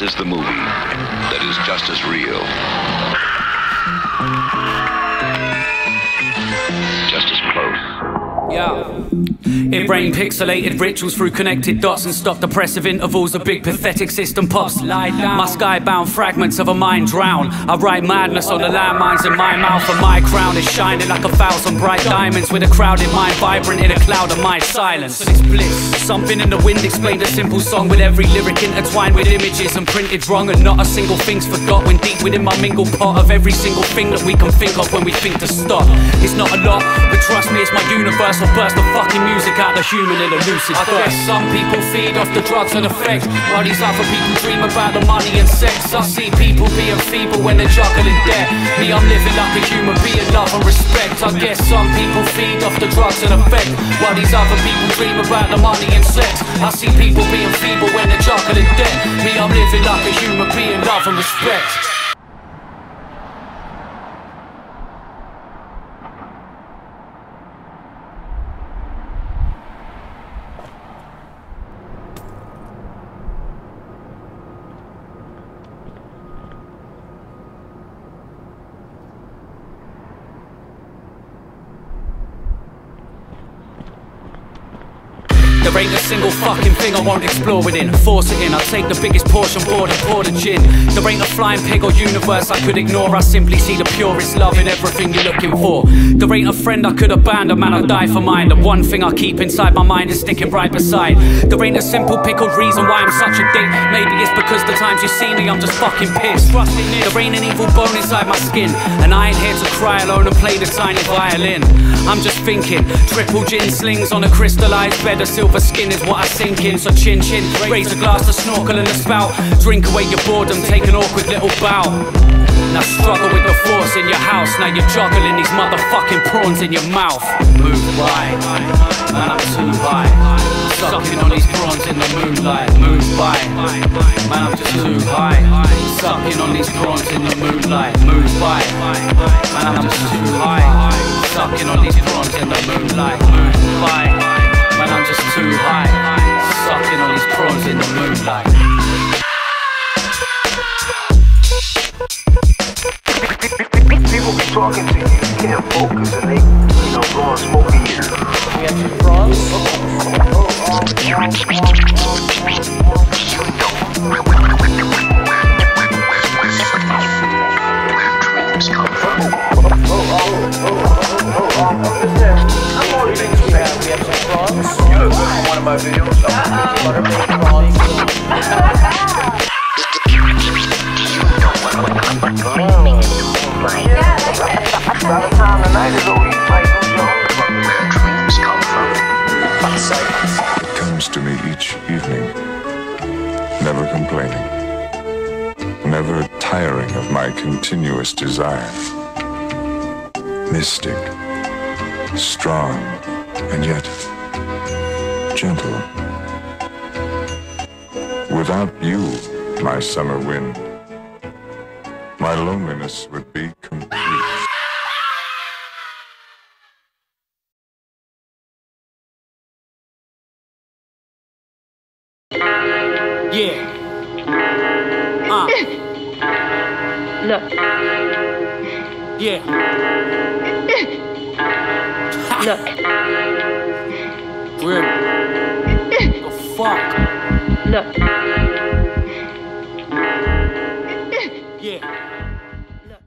This is the movie that is just as real, just as close. It rained pixelated rituals through connected dots and stopped oppressive intervals. A big pathetic system pops. My skybound fragments of a mind drown. I write madness on the landmines in my mouth, and my crown is shining like 1,000 bright diamonds, with a crowded mind vibrant in a cloud of my silence. It's bliss. Something in the wind explained a simple song, with every lyric intertwined with images and printed wrong, and not a single thing's forgot when deep within my mingled pot of every single thing that we can think of when we think to stop. It's not a lot, but trust me, it's my universe. I'll burst the fucking music out, the human and elusive. I guess some people feed off the drugs and effects, while these other people dream about the money and sex. I see people being feeble when they're juggling debt. Me, I'm living like a human being, love and respect. I guess some people feed off the drugs and effects, while these other people dream about the money and sex. I see people being feeble when they're juggling debt. Me, I'm living like a human being, love and respect. There ain't a single fucking thing I won't explore within. Force it in, I take the biggest portion, board and pour the gin. There ain't a flying pig or universe I could ignore. I simply see the purest love in everything you're looking for. There ain't a friend I could abandon, man, I'll die for mine. The one thing I keep inside my mind is sticking right beside. There ain't a simple pickled reason why I'm such a dick. Maybe it's because the times you see me, I'm just fucking pissed. There ain't an evil bone inside my skin, and I ain't here to cry alone and play the tiny violin. I'm just thinking, triple gin slings on a crystallized bed of silver. Skin is what I sink in, so chin chin, raise a glass, a snorkel and a spout. Drink away your boredom, take an awkward little bow. Now struggle with the force in your house, now you're juggling these motherfucking prawns in your mouth. Move by, man, I'm too high, sucking on these prawns in the moonlight. Move by, man, I'm just too high, sucking on these prawns in the moonlight. Move by, man, I'm just too high, sucking on these prawns in the moonlight. Move by, man, I'm just too high, sucking on these prawns in the moonlight. People be talking to you, you can't focus, and they, blowing smoke in here. We got your prawns? You look good in one of my videos. By the time the night is over, he's like, where dreams come from. It comes to me each evening, never complaining, never tiring of my continuous desire. Mystic, strong, and yet gentle. Without you, my summer wind, my loneliness would be complete. Look. Look. Weird. Fuck. Look. Yeah.